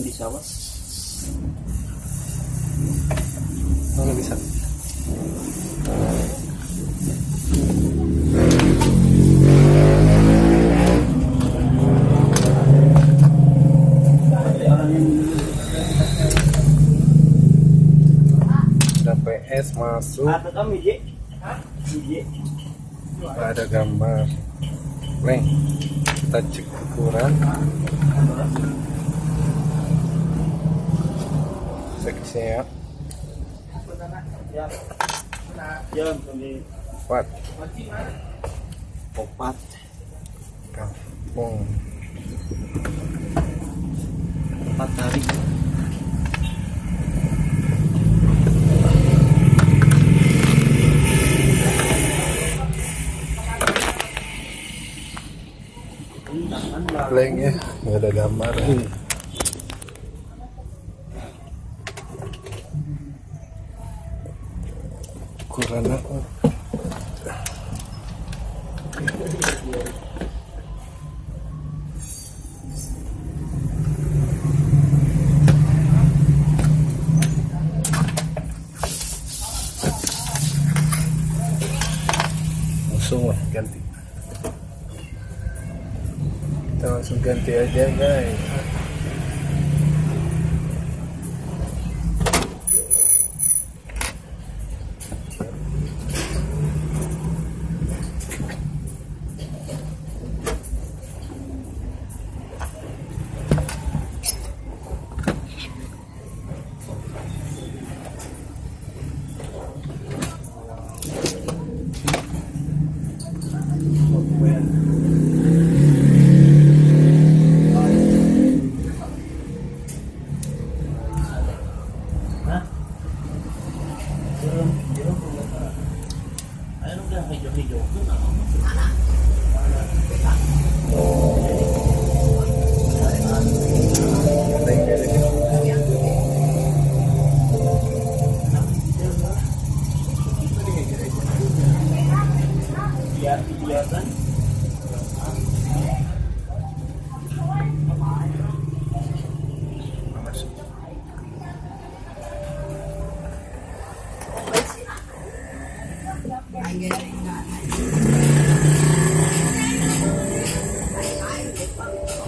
utilizaba. No lo quizás. PS masuk ada gambar nih, kita cek ukuran seksi ya 4 kampung 4 hari. Blank ya, nggak ada gambar. Ukuran apa? Langsung lah ganti. Kita langsung ganti aja guys.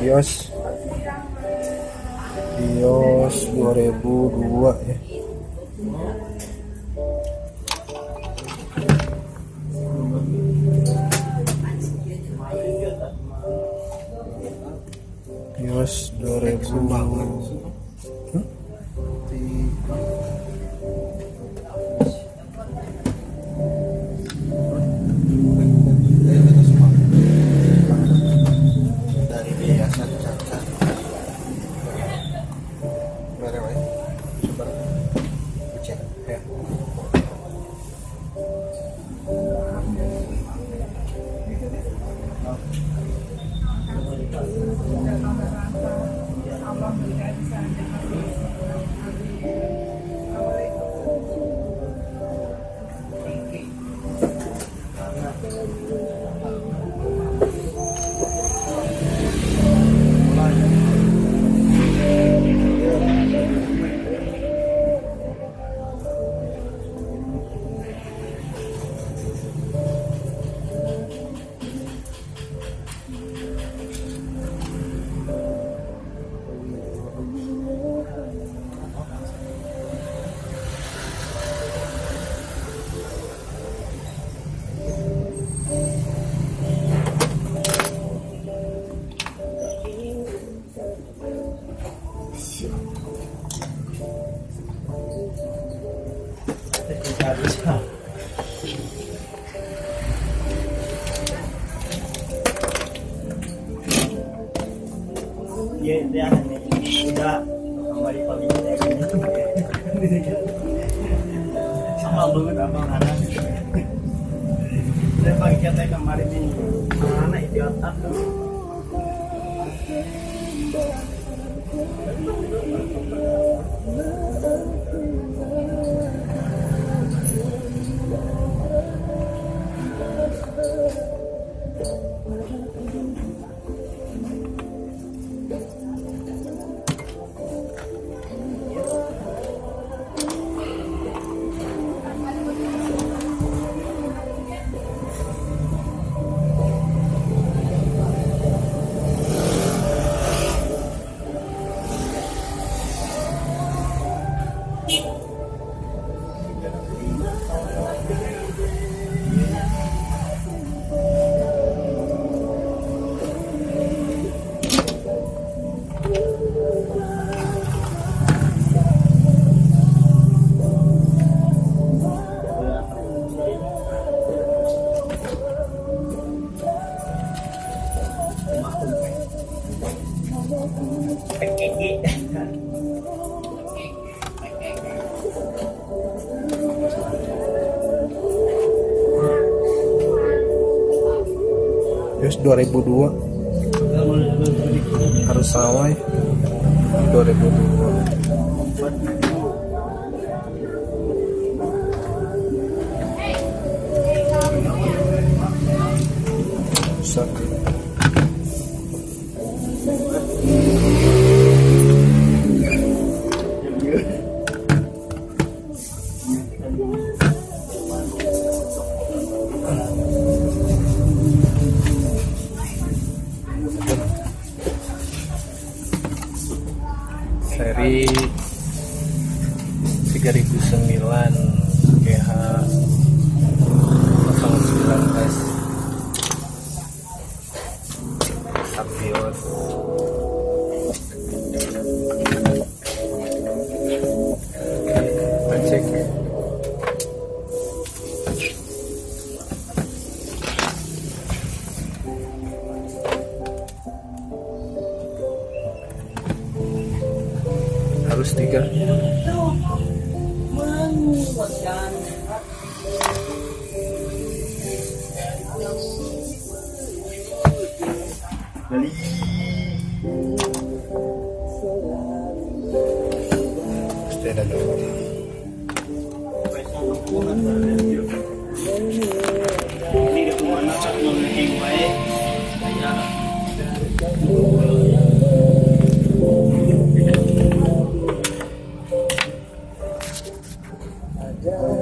Kios 2002 ya. Kios 2002. Yes, 2002 harus sama ya, 2002. Seri 3009 GH 09S Aprios. Kita cek harus tiga. Dari pasti ada dong. Ada